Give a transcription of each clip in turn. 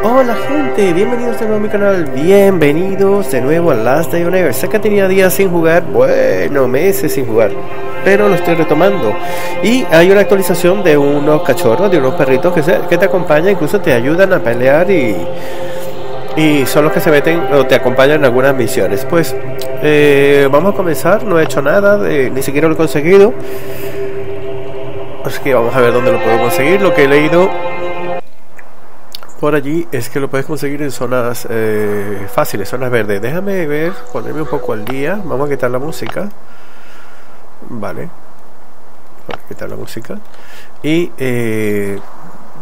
Hola gente, bienvenidos de nuevo a mi canal, bienvenidos de nuevo a Last Day on Earth. Sé que tenía días sin jugar, bueno, meses sin jugar, pero lo estoy retomando. Y hay una actualización de unos cachorros, de unos perritos que te acompañan, incluso te ayudan a pelear y son los que se meten o te acompañan en algunas misiones. Pues vamos a comenzar, no he hecho nada, ni siquiera lo he conseguido. Así que vamos a ver dónde lo puedo conseguir. Lo que he leído por allí es que lo puedes conseguir en zonas fáciles, zonas verdes. Déjame ver, ponerme un poco al día. Vamos a quitar la música. Vale, vamos a quitar la música. Y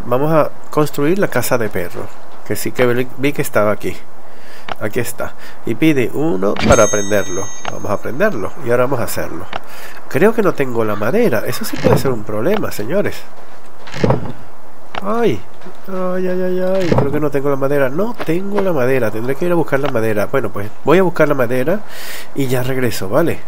vamos a construir la casa de perro, que sí que vi que estaba aquí. Aquí está. Y pide uno para aprenderlo. Vamos a aprenderlo y ahora vamos a hacerlo. Creo que no tengo la madera. Eso sí puede ser un problema, señores. Ay, ay, ay, ay, ay, creo que no tengo la madera. No tengo la madera, tendré que ir a buscar la madera. Bueno, pues voy a buscar la madera y ya regreso, ¿vale?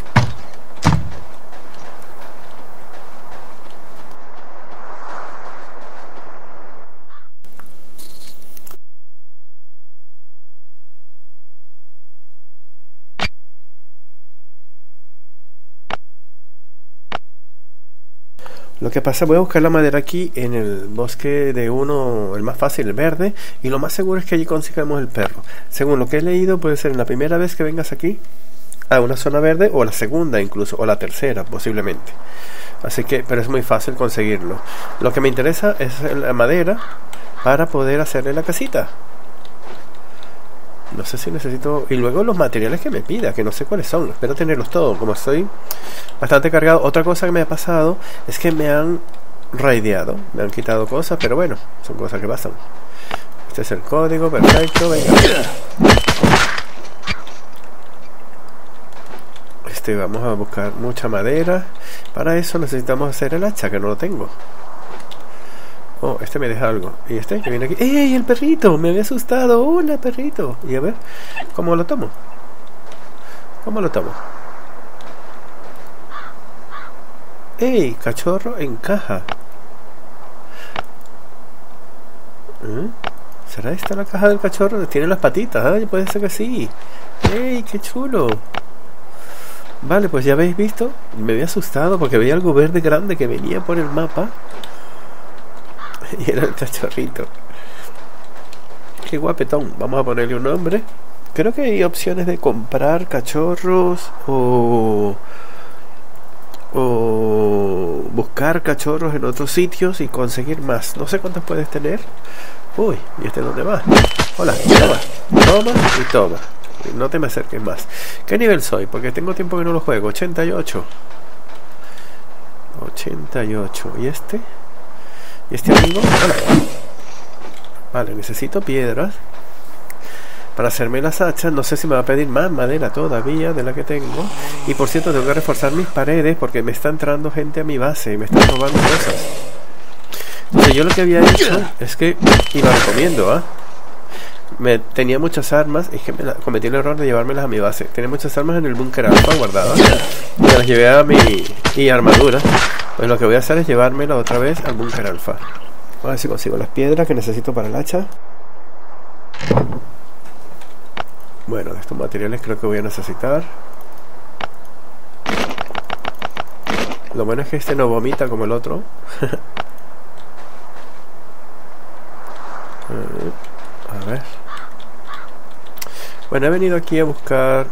Lo que pasa, voy a buscar la madera aquí en el bosque de uno, el más fácil, el verde, y lo más seguro es que allí consigamos el perro. Según lo que he leído, puede ser en la primera vez que vengas aquí a una zona verde, o la segunda incluso, o la tercera posiblemente. Así que, pero es muy fácil conseguirlo. Lo que me interesa es la madera para poder hacerle la casita. No sé si necesito... Y luego los materiales que me pida, que no sé cuáles son. Espero tenerlos todos, como estoy bastante cargado. Otra cosa que me ha pasado es que me han raideado, me han quitado cosas, pero bueno, son cosas que pasan. Este es el código, perfecto, venga. Vamos a buscar mucha madera. Para eso necesitamos hacer el hacha, que no lo tengo. Oh, este me deja algo. Y este que viene aquí. ¡Ey, el perrito! Me había asustado. ¡Hola, perrito! Y a ver, ¿cómo lo tomo? ¿Cómo lo tomo? ¡Ey, cachorro en caja! ¿Será esta la caja del cachorro? Tiene las patitas, ¿eh? Puede ser que sí. ¡Ey, qué chulo! Vale, pues ya habéis visto. Me había asustado porque veía algo verde grande que venía por el mapa. Y era el cachorrito. Qué guapetón. Vamos a ponerle un nombre. Creo que hay opciones de comprar cachorros o buscar cachorros en otros sitios y conseguir más. No sé cuántos puedes tener. Uy, ¿y este dónde va? Hola, toma, toma y toma. No te me acerques más. ¿Qué nivel soy? Porque tengo tiempo que no lo juego. 88. 88. ¿Y este? ¿Y este amigo? Hola. Vale, necesito piedras para hacerme las hachas. No sé si me va a pedir más madera todavía de la que tengo. Y por cierto, tengo que reforzar mis paredes porque me está entrando gente a mi base y me están robando cosas. Entonces yo lo que había hecho es que, y lo recomiendo, ¿ah? Me tenía muchas armas, es que cometí el error de llevármelas a mi base. Tenía muchas armas en el búnker alfa guardadas. Me las llevé a mi armadura. Pues lo que voy a hacer es llevármela otra vez al búnker alfa. A ver si consigo las piedras que necesito para el hacha. Bueno, de estos materiales creo que voy a necesitar. Lo bueno es que este no vomita como el otro. A ver. Bueno, he venido aquí a buscar...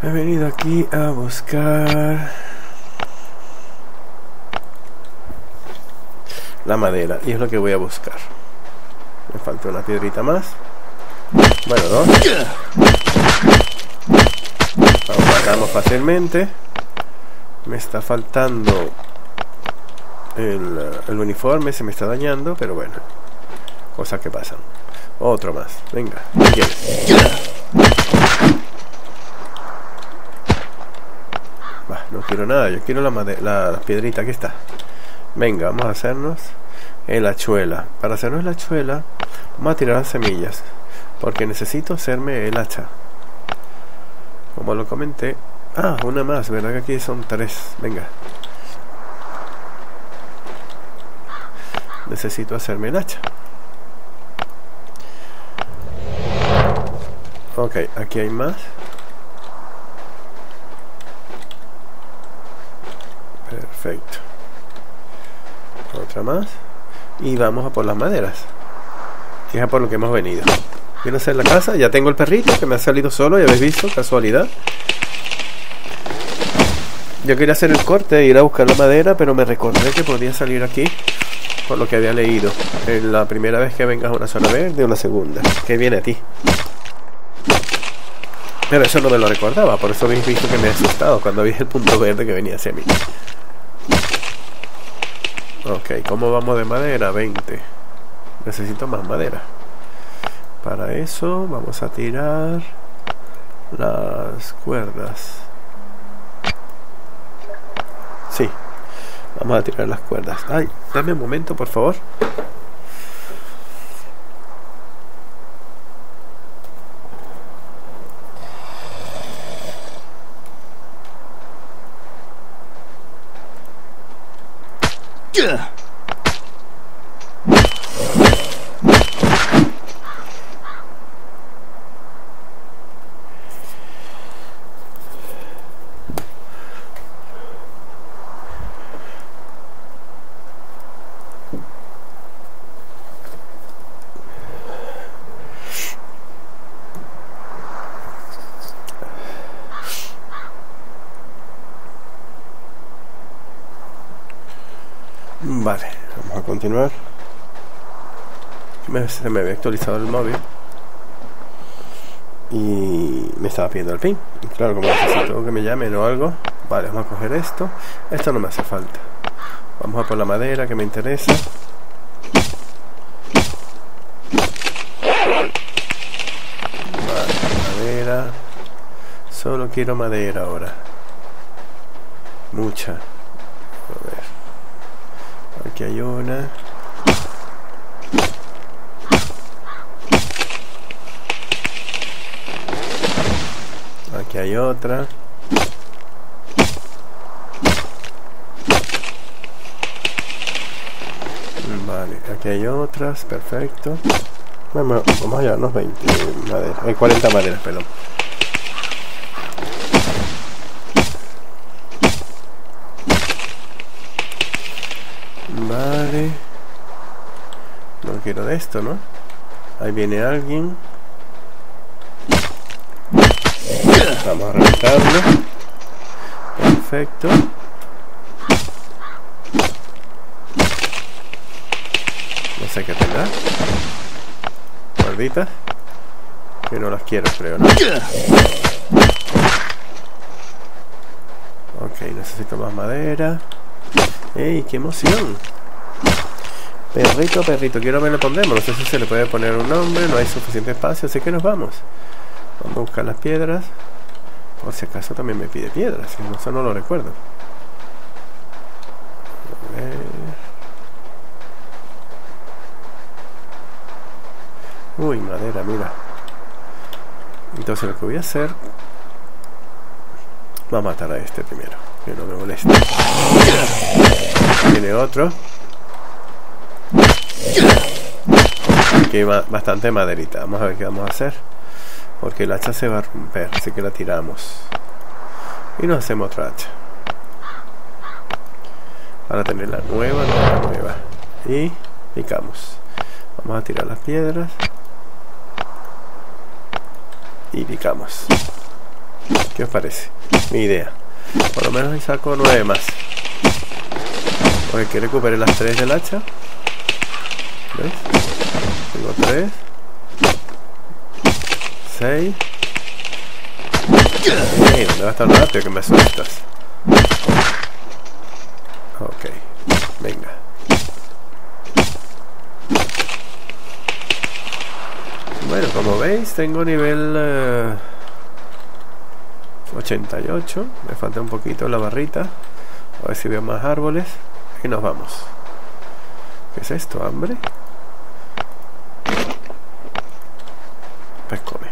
He venido aquí a buscar la madera, y es lo que voy a buscar. Me falta una piedrita más. Bueno, dos. Lo matamos fácilmente. Me está faltando el uniforme, se me está dañando, pero bueno, cosas que pasan. Otro más, venga, ¿qué quieres? No quiero nada, yo quiero la piedrita. Aquí está. Venga, vamos a hacernos el hachuela. Para hacernos la hachuela, vamos a tirar las semillas, porque necesito hacerme el hacha. Como lo comenté. Ah, una más, ¿verdad? Que aquí son tres. Venga. necesito hacerme el hacha. Ok, aquí hay más. Perfecto. Otra más. Y vamos a por las maderas, que es a por lo que hemos venido. Quiero hacer la casa. Ya tengo el perrito que me ha salido solo, ya habéis visto, casualidad. Yo quería hacer el corte, ir a buscar la madera, pero me recordé que podía salir aquí, por lo que había leído. La primera vez que vengas a una zona verde, una segunda, que viene a ti. Pero eso no me lo recordaba, por eso habéis visto que me he asustado cuando vi el punto verde que venía hacia mí. Ok, ¿cómo vamos de madera? 20. Necesito más madera. Para eso vamos a tirar las cuerdas. Sí, vamos a tirar las cuerdas. Ay, dame un momento, por favor. Vale, vamos a continuar. Se me había actualizado el móvil y me estaba pidiendo el pin. Y claro, como necesito que me llamen o algo. Vale, vamos a coger esto. Esto no me hace falta. Vamos a por la madera que me interesa. Vale, madera. Solo quiero madera ahora. Mucha. A ver. Aquí hay una. Aquí hay otra. Vale, aquí hay otras, perfecto. Vamos a llevarnos 20 maderas. Hay 40 maderas, perdón. Vale. No quiero de esto, ¿no? Ahí viene alguien. Vamos a reventarlo. Perfecto. No sé qué tendrá. Guarditas. Que no las quiero, creo, ¿no? Ok, necesito más madera. ¡Ey, qué emoción! Perrito, perrito, quiero ver, le pondremos. No sé si se le puede poner un nombre, no hay suficiente espacio, así que nos vamos. Vamos a buscar las piedras. Por si acaso también me pide piedras, eso no lo recuerdo. A ver. Uy, madera, mira. Entonces lo que voy a hacer... va a matar a este primero, que no me moleste. Tiene otro. Aquí va bastante maderita. Vamos a ver qué vamos a hacer, porque el hacha se va a romper, así que la tiramos y nos hacemos otra hacha para tener la nueva, y picamos. Vamos a tirar las piedras y picamos. ¿Qué os parece? Mi idea. Por lo menos ahí saco 9 más. Porque que recuperé las 3 del hacha. ¿Ves? Tengo 3. 6. ¿Dónde va a estar rápido que me sueltas? Ok. Venga. Bueno, como veis, tengo nivel... 88, me falta un poquito la barrita. A ver si veo más árboles y nos vamos. ¿Qué es esto? ¿Hambre? Pues come.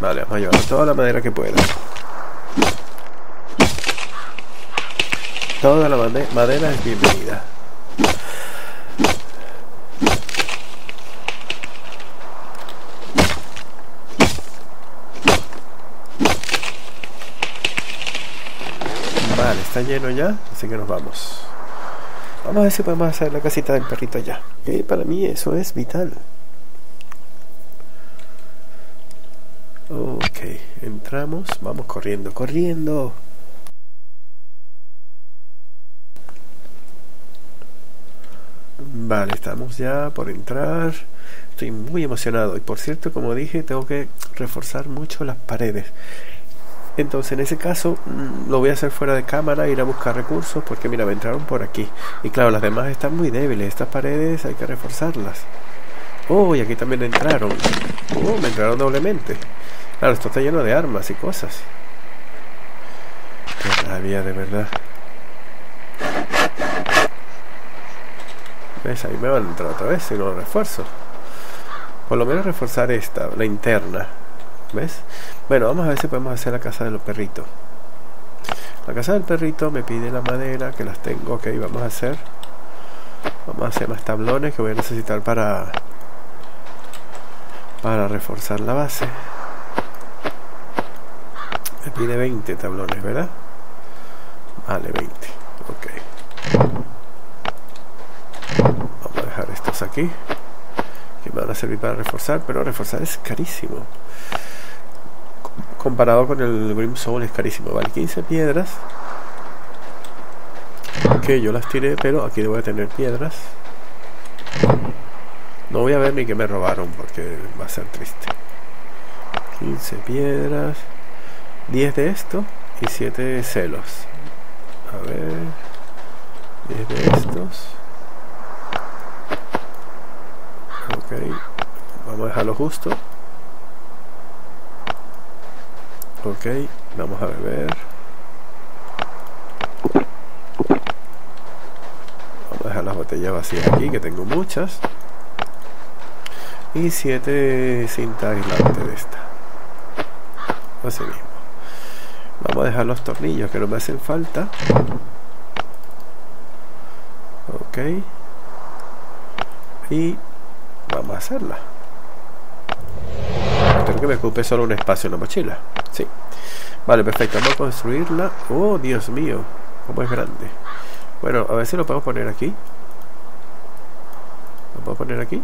Vale, vamos a llevar toda la madera que pueda. Toda la madera es bienvenida. está lleno ya, así que nos vamos. Vamos a ver si podemos hacer la casita del perrito ya, que para mí eso es vital. Ok, entramos, vamos corriendo, corriendo. Vale, estamos ya por entrar. Estoy muy emocionado. Y por cierto, como dije, tengo que reforzar mucho las paredes. Entonces, en ese caso, lo voy a hacer fuera de cámara, ir a buscar recursos, porque mira, me entraron por aquí. Y claro, las demás están muy débiles. Estas paredes hay que reforzarlas. Oh, y aquí también entraron. Oh, me entraron doblemente. Claro, esto está lleno de armas y cosas. Qué rabia, de verdad. ¿Ves? Ahí me van a entrar otra vez si no lo refuerzo. Por lo menos reforzar esta, la interna. ¿Ves? Bueno, vamos a ver si podemos hacer la casa de los perritos. La casa del perrito me pide la madera, que las tengo. Ok, vamos a hacer. Vamos a hacer más tablones que voy a necesitar para reforzar la base. Me pide 20 tablones, ¿verdad? Vale, 20. Ok. Vamos a dejar estos aquí, que me van a servir para reforzar, pero reforzar es carísimo. Comparado con el Grim Soul es carísimo. Vale, 15 piedras. Ok, yo las tiré, pero aquí debo de tener piedras. No voy a ver ni que me robaron, porque va a ser triste. 15 piedras, 10 de esto y 7 de celos. A ver, 10 de estos. Ok, vamos a dejarlo justo. Ok, vamos a beber. Vamos a dejar las botellas vacías aquí, que tengo muchas. Y 7 cinta aislante de esta. Así mismo. Vamos a dejar los tornillos que no me hacen falta. Ok. Y vamos a hacerla. Espero que me ocupe solo un espacio en la mochila. Sí. Vale, perfecto. Vamos a construirla. Oh, Dios mío, cómo es grande. Bueno, a ver si lo podemos poner aquí. ¿Lo puedo poner aquí?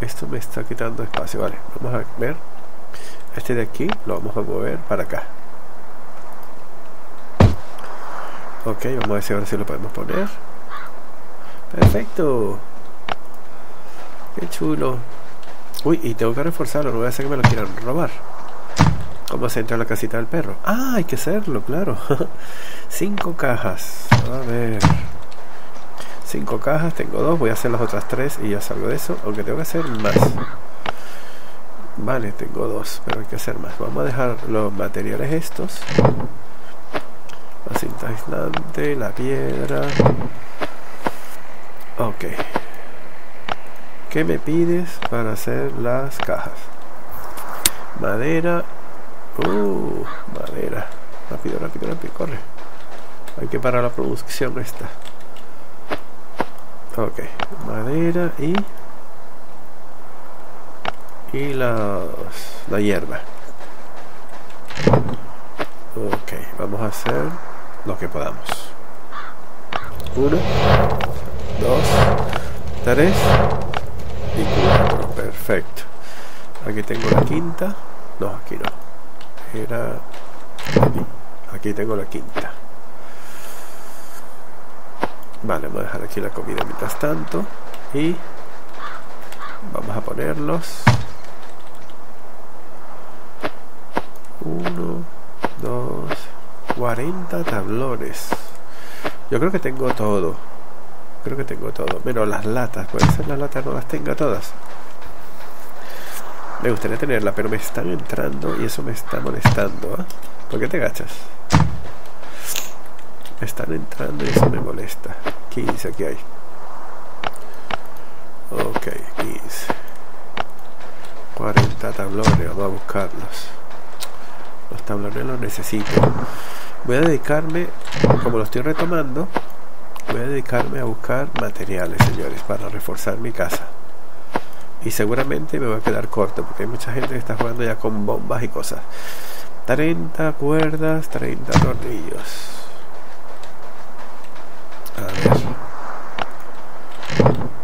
Esto me está quitando espacio. Vale, vamos a ver. Este de aquí lo vamos a mover para acá. Ok, vamos a ver si ahora sí lo podemos poner. Perfecto. Qué chulo. Uy, y tengo que reforzarlo. No voy a hacer que me lo quieran robar. ¿Cómo se entra en la casita del perro? Ah, hay que hacerlo, claro. 5 cajas. A ver. 5 cajas, tengo 2. Voy a hacer las otras 3 y ya salgo de eso. Aunque tengo que hacer más. Vale, tengo 2, pero hay que hacer más. Vamos a dejar los materiales estos. La cinta aislante, la piedra. Ok. ¿Qué me pides para hacer las cajas? Madera. Madera. Rápido, rápido, rápido. Corre. Hay que parar la producción esta. Ok. Madera y... la hierba. Ok. Vamos a hacer lo que podamos. 1, 2, 3 y 4. Perfecto. Aquí tengo la quinta. No, aquí no. Era aquí. Aquí tengo la quinta. Vale, voy a dejar aquí la comida mientras tanto. Y vamos a ponerlos. 1, 2, 40 tablones. Yo creo que tengo todo. Creo que tengo todo, menos las latas. Puede ser las latas no las tenga todas. Me gustaría tenerlas, pero me están entrando y eso me está molestando, ¿eh? ¿Por qué te agachas? Me están entrando y eso me molesta. 15 aquí hay. Ok, 15. 40 tablones, vamos a buscarlos. Los tablones los necesito. Voy a dedicarme, como lo estoy retomando, voy a dedicarme a buscar materiales, señores, para reforzar mi casa. Y seguramente me voy a quedar corto, porque hay mucha gente que está jugando ya con bombas y cosas. 30 cuerdas, 30 tornillos. A ver.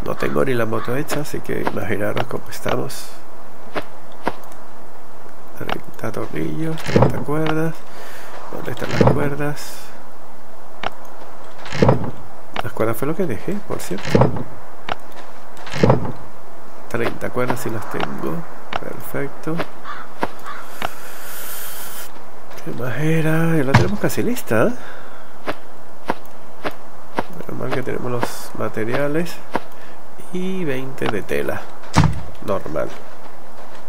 No tengo ni la moto hecha, así que imaginaros cómo estamos. 30 tornillos, 30 cuerdas. ¿Dónde están las cuerdas? Las cuerdas fue lo que dejé, por cierto. 30 cuerdas sí las tengo. Perfecto. ¿Qué más era? Ya la tenemos casi lista, ¿eh? Menos mal que tenemos los materiales. Y 20 de tela. Normal.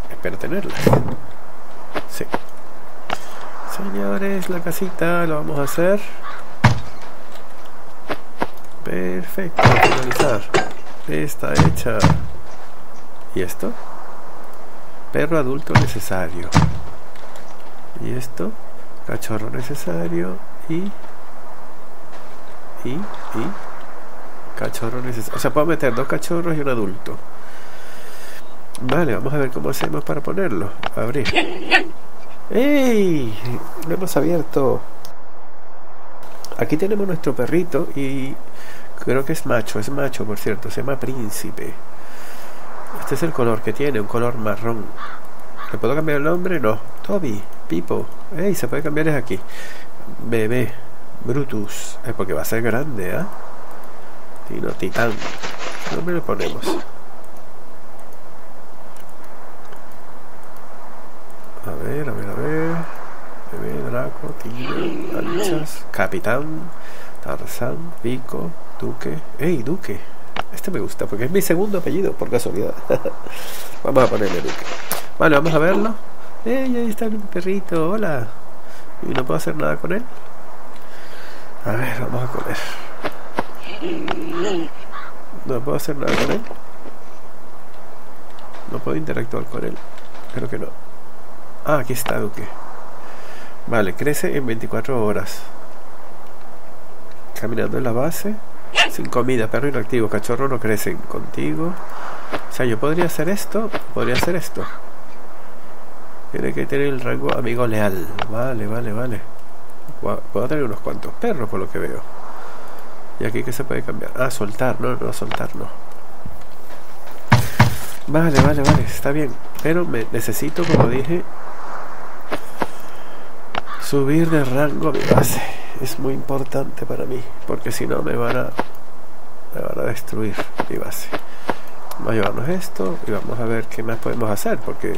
Espero tenerlas. Sí. Señores, la casita la vamos a hacer. Perfecto, finalizar. Está hecha. ¿Y esto? Perro adulto necesario. ¿Y esto? Cachorro necesario. Y cachorro necesario. O sea, puedo meter dos cachorros y un adulto. Vale, vamos a ver cómo hacemos para ponerlo. Abrir. ¡Ey! Lo hemos abierto. Aquí tenemos nuestro perrito y creo que es macho por cierto, se llama Príncipe. Este es el color que tiene, un color marrón. ¿Le puedo cambiar el nombre? No. Toby, Pipo, ey, se puede cambiar, es aquí. Bebé, Brutus, porque va a ser grande, ¿ah? ¿Eh? Tino, Titán. ¿Qué nombre le ponemos? A ver, a ver, a ver. Bebé, Draco, Tino, Anchas, Capitán, Tarzán, Pico, Duque. ¡Ey, Duque! Este me gusta porque es mi segundo apellido, por casualidad. Vamos a ponerle Duque. Vale, vamos a verlo. ¡Ey, ahí está mi perrito! ¡Hola! ¿Y no puedo hacer nada con él? A ver, vamos a comer. No puedo hacer nada con él. No puedo interactuar con él. Creo que no. Ah, aquí está Duque. Vale, crece en 24 horas. Caminando en la base. Sin comida, perro inactivo, cachorro no crecen contigo. O sea, yo podría hacer esto. Podría hacer esto. Tiene que tener el rango amigo leal. Vale, vale, vale. Puedo tener unos cuantos perros por lo que veo. Y aquí que se puede cambiar. Ah, soltar, no, no, soltar no. Vale, vale, vale, está bien. Pero me necesito, como dije, subir de rango a mi base. Es muy importante para mí, porque si no me van a destruir mi base. Vamos a llevarnos esto y vamos a ver qué más podemos hacer, porque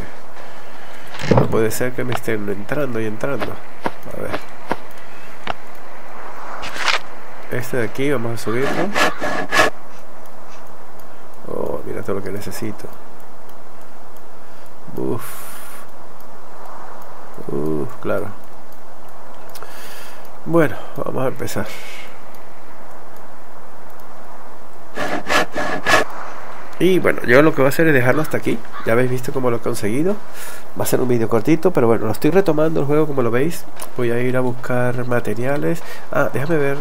no puede ser que me estén entrando y entrando. A ver. Este de aquí vamos a subirlo. Oh, mira todo lo que necesito. Uff. Uff, claro. Bueno, vamos a empezar. Y bueno, yo lo que voy a hacer es dejarlo hasta aquí. Ya habéis visto cómo lo he conseguido. Va a ser un vídeo cortito, pero bueno, lo estoy retomando el juego como lo veis. Voy a ir a buscar materiales. Ah, déjame ver,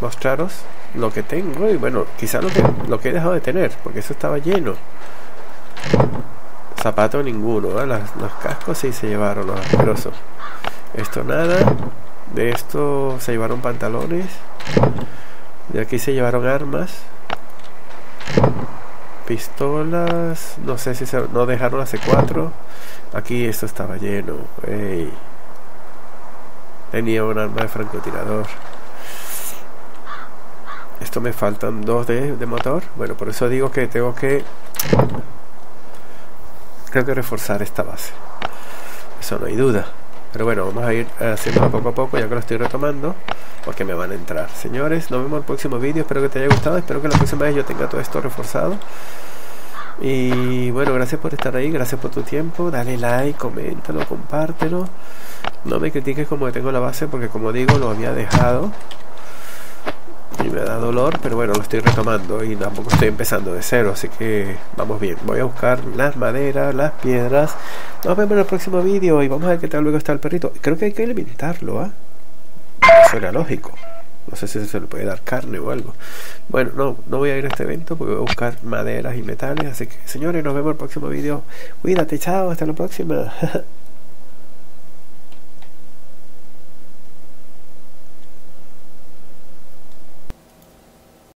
mostraros lo que tengo y bueno, quizá lo que he dejado de tener, porque eso estaba lleno. Zapato ninguno, ¿eh? Los cascos sí se llevaron, los asquerosos. Esto nada. De esto se llevaron pantalones. De aquí se llevaron armas. Pistolas. No sé si no dejaron las C4. Aquí esto estaba lleno. Ey. Tenía un arma de francotirador. Esto me faltan dos de motor. Bueno, por eso digo que tengo que... Creo que reforzar esta base. Eso no hay duda. Pero bueno, vamos a ir haciéndolo poco a poco, ya que lo estoy retomando, porque me van a entrar. Señores, nos vemos en el próximo vídeo. Espero que te haya gustado, espero que la próxima vez yo tenga todo esto reforzado. Y bueno, gracias por estar ahí, gracias por tu tiempo. Dale like, coméntalo, compártelo. No me critiques como que tengo la base, porque como digo, lo había dejado y me da dolor, pero bueno, lo estoy retomando y tampoco estoy empezando de cero, así que vamos bien. Voy a buscar las maderas, las piedras. Nos vemos en el próximo vídeo y vamos a ver qué tal luego está el perrito. Creo que hay que alimentarlo, ¿ah? Eso era lógico. No sé si se le puede dar carne o algo. Bueno, no voy a ir a este evento porque voy a buscar maderas y metales, así que señores, nos vemos en el próximo vídeo. Cuídate, chao, hasta la próxima.